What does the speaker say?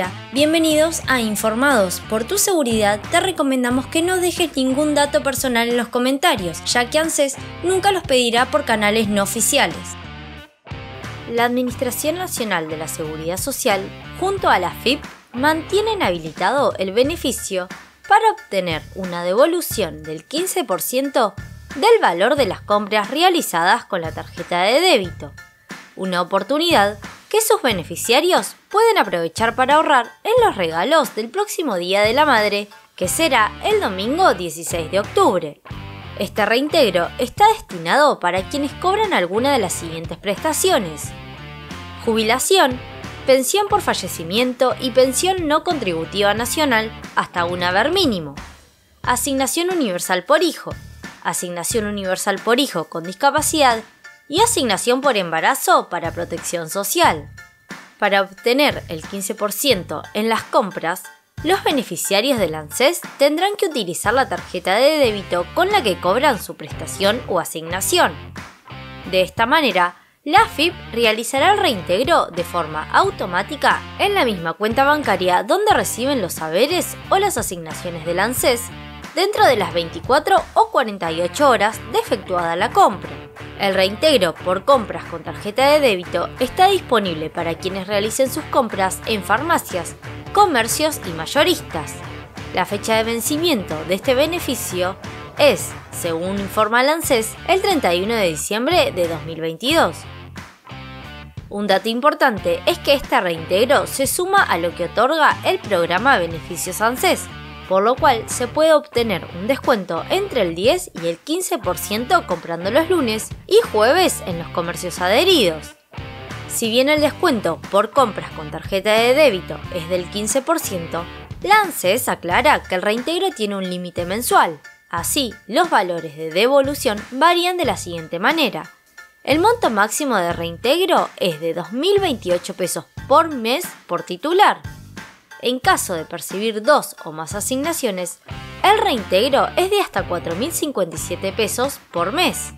Hola, bienvenidos a Informados. Por tu seguridad, te recomendamos que no dejes ningún dato personal en los comentarios, ya que ANSES nunca los pedirá por canales no oficiales. La Administración Nacional de la Seguridad Social, junto a la AFIP, mantienen habilitado el beneficio para obtener una devolución del 15% del valor de las compras realizadas con la tarjeta de débito, una oportunidad que sus beneficiarios pueden aprovechar para ahorrar en los regalos del próximo Día de la Madre, que será el domingo 16 de octubre. Este reintegro está destinado para quienes cobran alguna de las siguientes prestaciones: jubilación, pensión por fallecimiento y pensión no contributiva nacional hasta un haber mínimo, asignación universal por hijo, asignación universal por hijo con discapacidad y asignación por embarazo para protección social. Para obtener el 15% en las compras, los beneficiarios del ANSES tendrán que utilizar la tarjeta de débito con la que cobran su prestación o asignación. De esta manera, la AFIP realizará el reintegro de forma automática en la misma cuenta bancaria donde reciben los haberes o las asignaciones del ANSES dentro de las 24 o 48 horas de efectuada la compra. El reintegro por compras con tarjeta de débito está disponible para quienes realicen sus compras en farmacias, comercios y mayoristas. La fecha de vencimiento de este beneficio es, según informa el ANSES, el 31 de diciembre de 2022. Un dato importante es que este reintegro se suma a lo que otorga el programa Beneficios ANSES, por lo cual se puede obtener un descuento entre el 10 y el 15% comprando los lunes y jueves en los comercios adheridos. Si bien el descuento por compras con tarjeta de débito es del 15%, la ANSES aclara que el reintegro tiene un límite mensual. Así, los valores de devolución varían de la siguiente manera. El monto máximo de reintegro es de 2.028 pesos por mes por titular. En caso de percibir dos o más asignaciones, el reintegro es de hasta 4.057 pesos por mes.